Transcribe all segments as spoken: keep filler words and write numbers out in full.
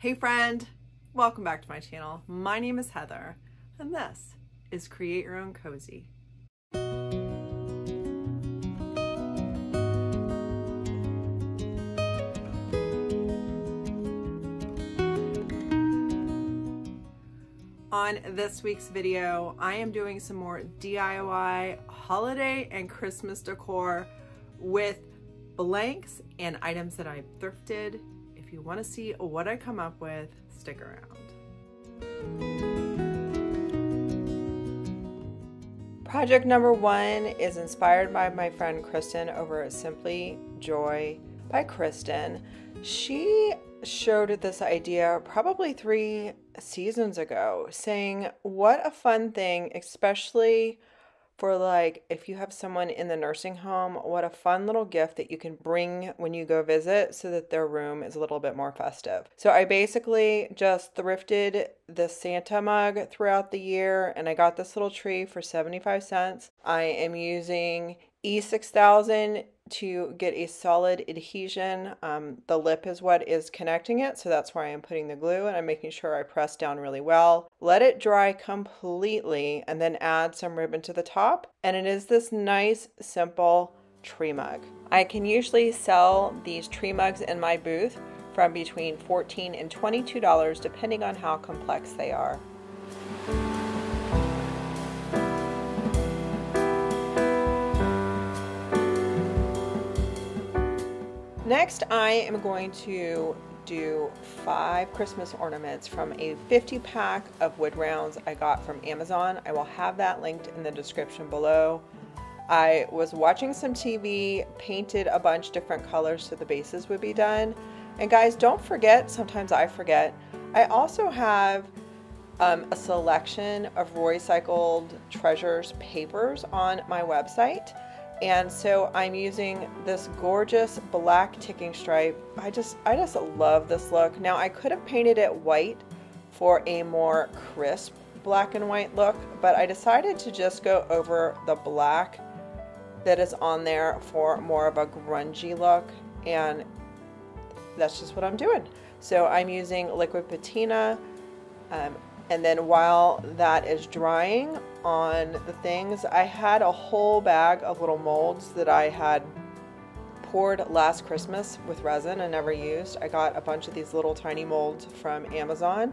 Hey friend, welcome back to my channel. My name is Heather and this is Create Your Own Cozy. On this week's video, I am doing some more D I Y holiday and Christmas decor with blanks and items that I thrifted. If you want to see what I come up with, stick around. Project number one is inspired by my friend Kristen over at Simply Joy by Kristen. She showed this idea probably three seasons ago, saying what a fun thing, especially for like if you have someone in the nursing home, what a fun little gift that you can bring when you go visit so that their room is a little bit more festive. So I basically just thrifted the Santa mug throughout the year and I got this little tree for seventy-five cents. I am using E six thousand to get a solid adhesion. Um, the lip is what is connecting it, so that's where I am putting the glue, and I'm making sure I press down really well. Let it dry completely and then add some ribbon to the top, and it is this nice simple tree mug. I can usually sell these tree mugs in my booth from between fourteen dollars and twenty-two dollars depending on how complex they are. Next, I am going to do five Christmas ornaments from a fifty pack of wood rounds I got from Amazon. I will have that linked in the description below. I was watching some T V, painted a bunch different colors so the bases would be done. And guys, don't forget, sometimes I forget, I also have um, a selection of Roycycled Treasures papers on my website. And so I'm using this gorgeous black ticking stripe. I just I just love this look. Now I could have painted it white for a more crisp black and white look, but I decided to just go over the black that is on there for more of a grungy look, and that's just what I'm doing. So I'm using Liquid Patina, um, and then while that is drying on the things, I had a whole bag of little molds that I had poured last Christmas with resin and never used. I got a bunch of these little tiny molds from Amazon.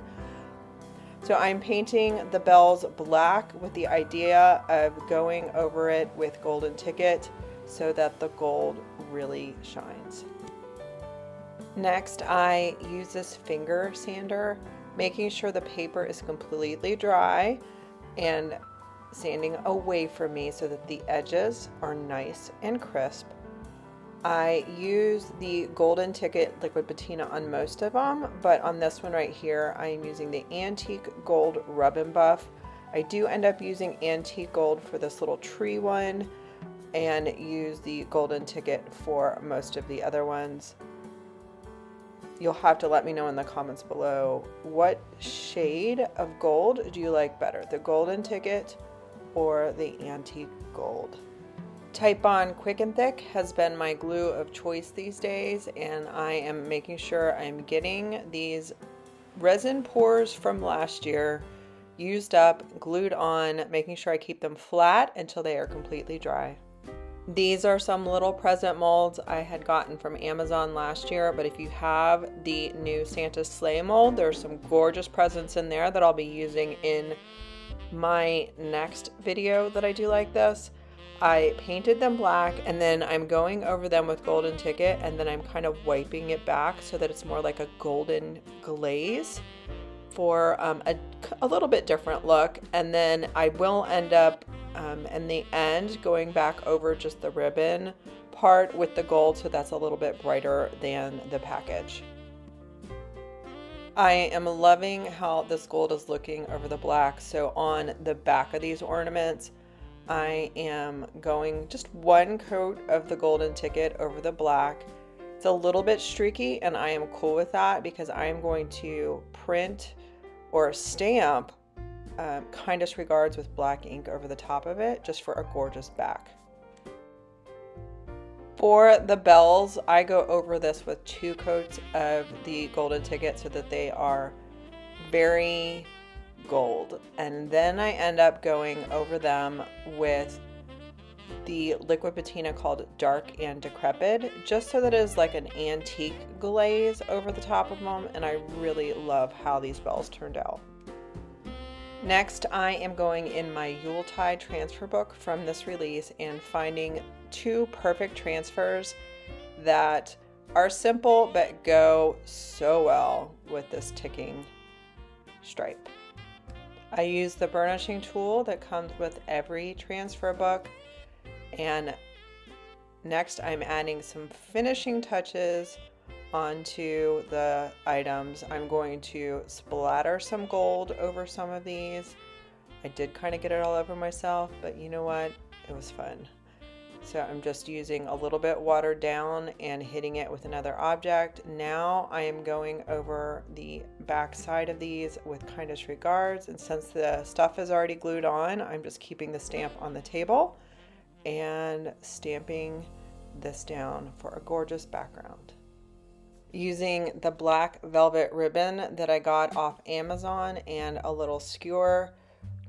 So I'm painting the bells black with the idea of going over it with Golden Ticket so that the gold really shines. Next, I use this finger sander, making sure the paper is completely dry and sanding away from me so that the edges are nice and crisp. I use the Golden Ticket Liquid Patina on most of them, but on this one right here, I am using the Antique Gold Rub 'n Buff. I do end up using Antique Gold for this little tree one and use the Golden Ticket for most of the other ones. You'll have to let me know in the comments below, what shade of gold do you like better, the Golden Ticket or the Antique Gold? Titebond Quick and Thick has been my glue of choice these days, and I am making sure I'm getting these resin pours from last year used up, glued on, making sure I keep them flat until they are completely dry. These are some little present molds I had gotten from Amazon last year, but if you have the new Santa sleigh mold, there's some gorgeous presents in there that I'll be using in my next video that I do like this. I painted them black and then I'm going over them with Golden Ticket and then I'm kind of wiping it back so that it's more like a golden glaze for um, a, a little bit different look. And then I will end up um, in the end going back over just the ribbon part with the gold, so that's a little bit brighter than the package. I am loving how this gold is looking over the black. So on the back of these ornaments, I am going just one coat of the Golden Ticket over the black. It's a little bit streaky and I am cool with that because I am going to print or stamp um, Kindest Regards with black ink over the top of it just for a gorgeous back. For the bells, I go over this with two coats of the Golden Ticket so that they are very gold. And then I end up going over them with the Liquid Patina called Dark and Decrepit, just so that it is like an antique glaze over the top of them. And I really love how these bells turned out. Next, I am going in my Yuletide transfer book from this release and finding two perfect transfers that are simple but go so well with this ticking stripe. I use the burnishing tool that comes with every transfer book, and next I'm adding some finishing touches onto the items. I'm going to splatter some gold over some of these. I did kind of get it all over myself, but you know what? It was fun. So I'm just using a little bit watered down and hitting it with another object. Now I am going over the back side of these with Kindest Regards. And since the stuff is already glued on, I'm just keeping the stamp on the table and stamping this down for a gorgeous background. Using the black velvet ribbon that I got off Amazon and a little skewer,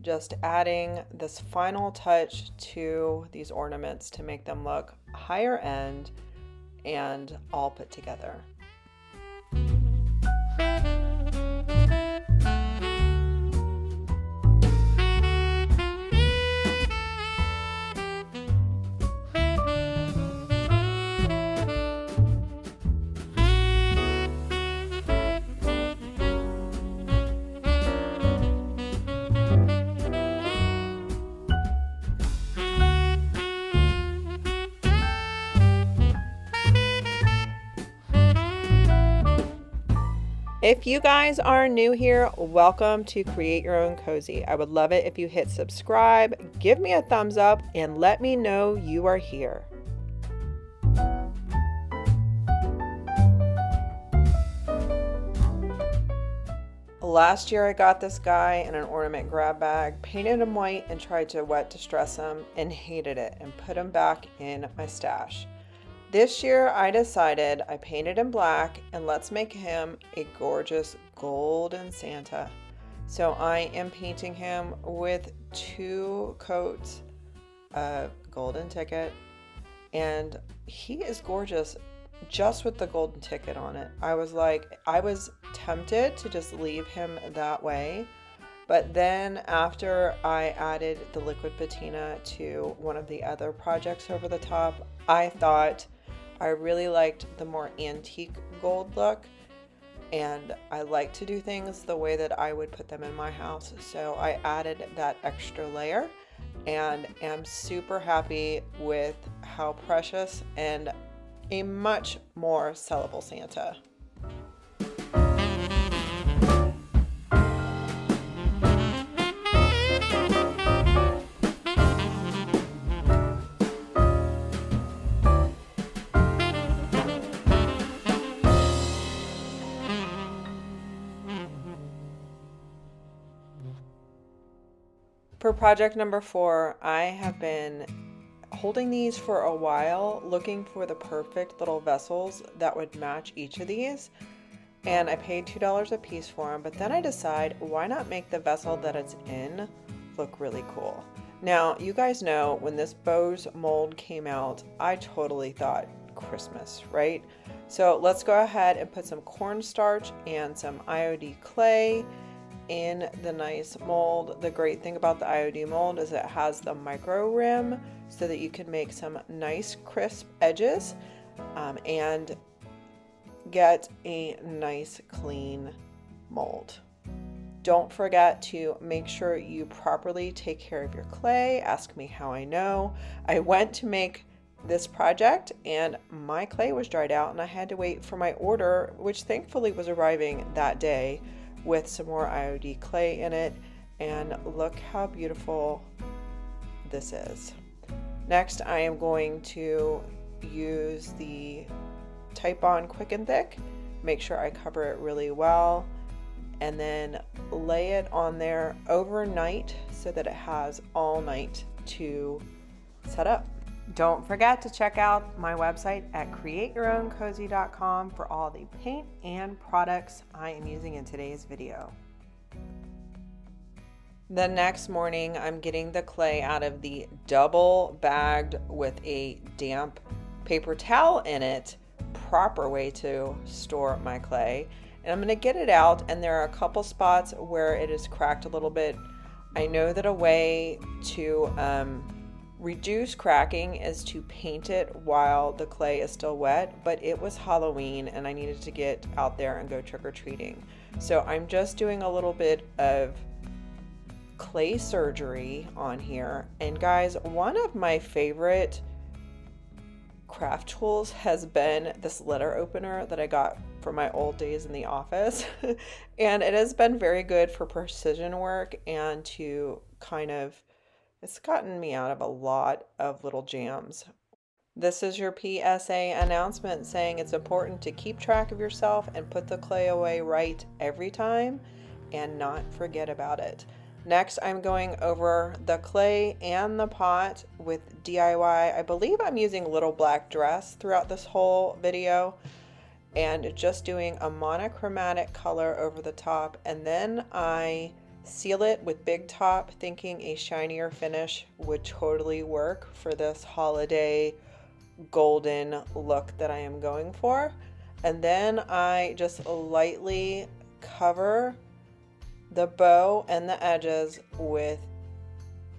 just adding this final touch to these ornaments to make them look higher end and all put together. If you guys are new here, welcome to Create Your Own Cozy. I would love it if you hit subscribe, give me a thumbs up, and let me know you are here. Last year I got this guy in an ornament grab bag, painted him white and tried to wet distress him and hated it and put him back in my stash. This year I decided I painted him black and let's make him a gorgeous golden Santa. So I am painting him with two coats of Golden Ticket, and he is gorgeous just with the Golden Ticket on it. I was like, I was tempted to just leave him that way, but then after I added the Liquid Patina to one of the other projects over the top, I thought I really liked the more antique gold look, and I like to do things the way that I would put them in my house. So I added that extra layer and am super happy with how precious and a much more sellable Santa. For project number four, I have been holding these for a while, looking for the perfect little vessels that would match each of these, and I paid two dollars a piece for them, but then I decide, why not make the vessel that it's in look really cool? Now, you guys know when this Bose mold came out, I totally thought Christmas, right? So let's go ahead and put some cornstarch and some I O D clay in the nice mold. The great thing about the I O D mold is it has the micro rim so that you can make some nice crisp edges um, and get a nice clean mold. Don't forget to make sure you properly take care of your clay. Ask me how I know. I went to make this project and my clay was dried out and I had to wait for my order, which thankfully was arriving that day, with some more I O D clay in it, and look how beautiful this is. Next, I am going to use the Titebond Quick and Thick, make sure I cover it really well, and then lay it on there overnight so that it has all night to set up. Don't forget to check out my website at create your own cozy dot com for all the paint and products I am using in today's video. The next morning, I'm getting the clay out of the double bagged with a damp paper towel in it, proper way to store my clay. And I'm going to get it out, and there are a couple spots where it is cracked a little bit. I know that a way to um, reduce cracking is to paint it while the clay is still wet, but it was Halloween and I needed to get out there and go trick-or-treating. So I'm just doing a little bit of clay surgery on here. And guys, one of my favorite craft tools has been this letter opener that I got from my old days in the office. And it has been very good for precision work and to kind of, it's gotten me out of a lot of little jams. This is your P S A announcement saying it's important to keep track of yourself and put the clay away right every time and not forget about it. Next, I'm going over the clay and the pot with D I Y. I believe I'm using Little Black Dress throughout this whole video and just doing a monochromatic color over the top, and then I seal it with Big Top, thinking a shinier finish would totally work for this holiday golden look that I am going for. And then I just lightly cover the bow and the edges with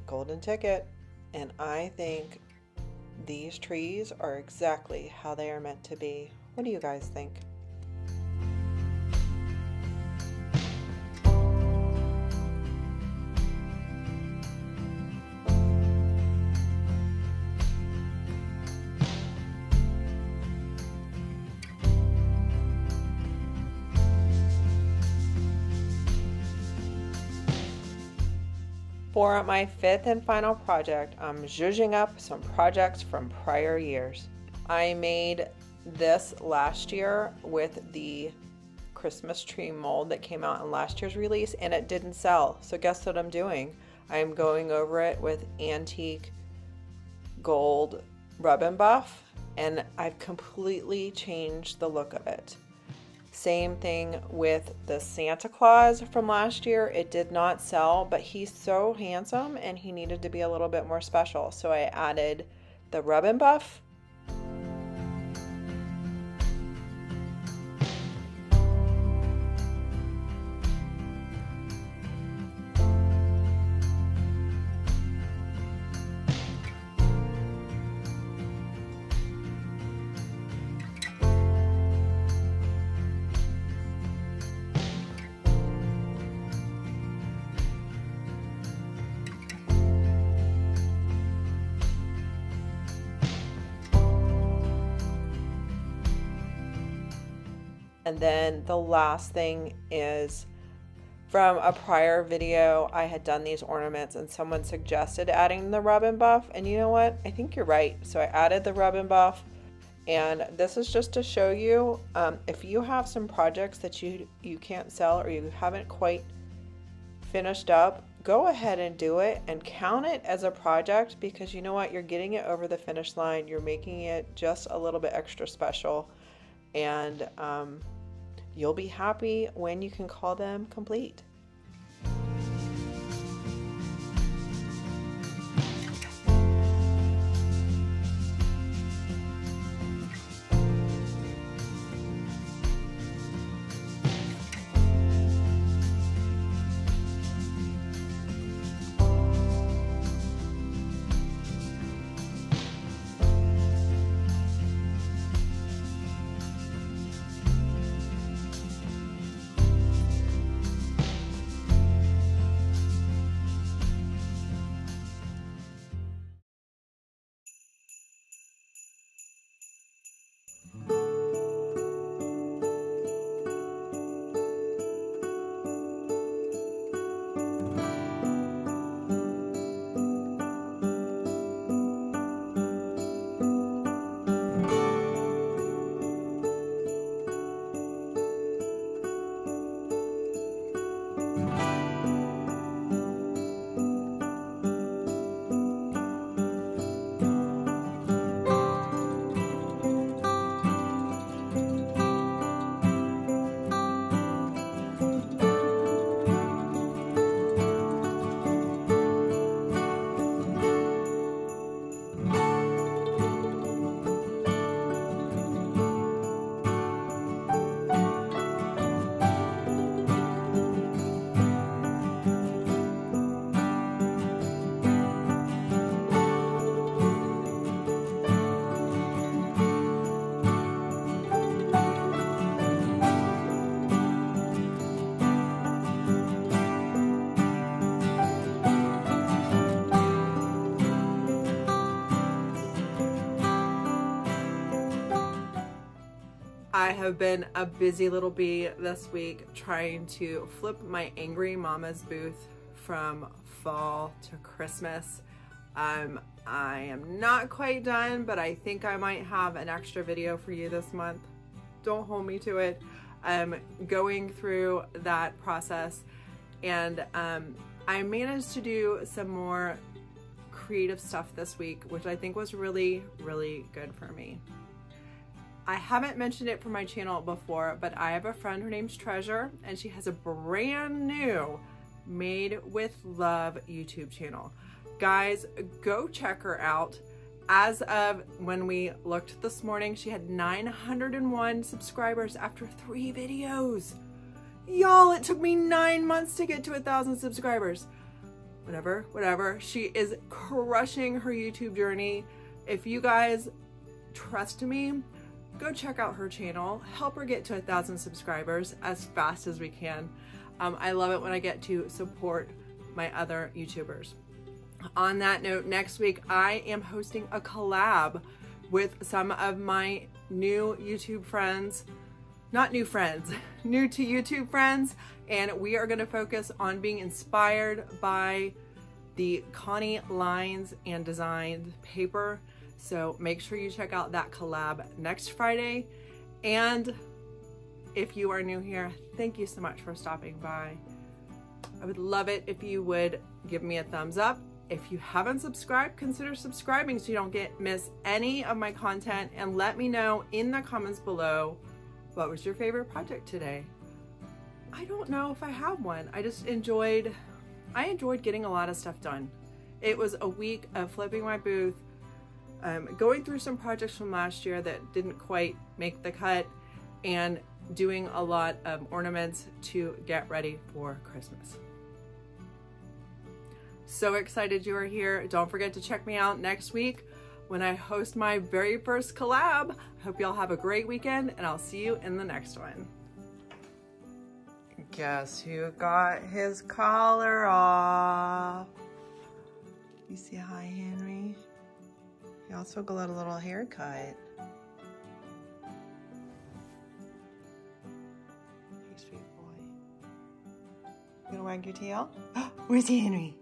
Golden Ticket, and I think these trees are exactly how they are meant to be. What do you guys think? For my fifth and final project, I'm zhuzhing up some projects from prior years. I made this last year with the Christmas tree mold that came out in last year's release, and it didn't sell. So guess what I'm doing? I'm going over it with antique gold Rub 'n Buff, and I've completely changed the look of it. Same thing with the Santa Claus from last year. It did not sell, but he's so handsome and he needed to be a little bit more special. So I added the Rub 'n Buff, and then the last thing is from a prior video. I had done these ornaments and someone suggested adding the Rub 'n Buff, and you know what? I think you're right. So I added the Rub 'n Buff, and this is just to show you um, if you have some projects that you, you can't sell or you haven't quite finished up, go ahead and do it and count it as a project, because you know what? You're getting it over the finish line. You're making it just a little bit extra special, and um, you'll be happy when you can call them complete. I have been a busy little bee this week trying to flip my Angry Mama's booth from fall to Christmas. Um, I am not quite done, but I think I might have an extra video for you this month. Don't hold me to it. I'm going through that process, and um, I managed to do some more creative stuff this week, which I think was really, really good for me. I haven't mentioned it for my channel before, but I have a friend, her name's Treasure, and she has a brand new Made with Love YouTube channel. Guys, go check her out. As of when we looked this morning, she had nine hundred and one subscribers after three videos. Y'all, it took me nine months to get to a thousand subscribers. Whatever, whatever. She is crushing her YouTube journey. If you guys trust me, go check out her channel, help her get to a thousand subscribers as fast as we can. Um, I love it when I get to support my other YouTubers. On that note, next week I am hosting a collab with some of my new YouTube friends, not new friends, new to YouTube friends, and we are going to focus on being inspired by the Connie Lines and Design paper. So make sure you check out that collab next Friday. And if you are new here, thank you so much for stopping by. I would love it if you would give me a thumbs up. If you haven't subscribed, consider subscribing so you don't get miss any of my content, and let me know in the comments below, what was your favorite project today? I don't know if I have one. I just enjoyed, I enjoyed getting a lot of stuff done. It was a week of flipping my booth, um, going through some projects from last year that didn't quite make the cut, and doing a lot of ornaments to get ready for Christmas. So excited you are here. Don't forget to check me out next week when I host my very first collab. I hope y'all have a great weekend, and I'll see you in the next one. Guess who got his collar off? You say hi, Henry. He also got a little haircut. Gonna wag your tail? Where's Henry?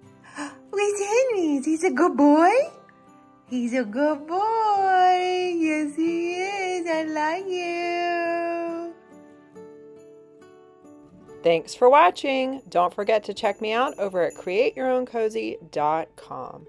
Where's Henry? He's a good boy? He's a good boy. Yes, he is. I like you. Thanks for watching. Don't forget to check me out over at create your own cozy dot com.